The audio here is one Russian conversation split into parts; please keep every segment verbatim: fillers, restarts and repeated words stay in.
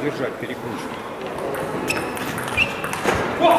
Держать, перекручивать. Ой!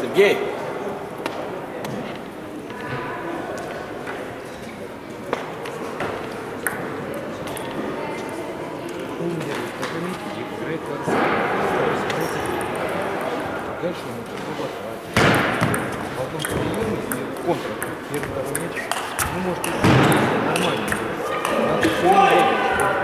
Сергей! Дальше ему тяжело отхватывать. Потом прием и контр. Первый, второй мяч. Ну, может, это нормально. Надо все время работать, чтобы он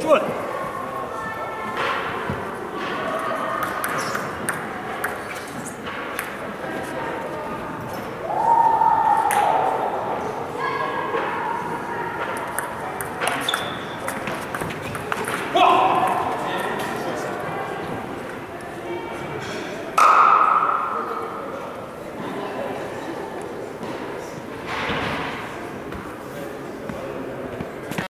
Good.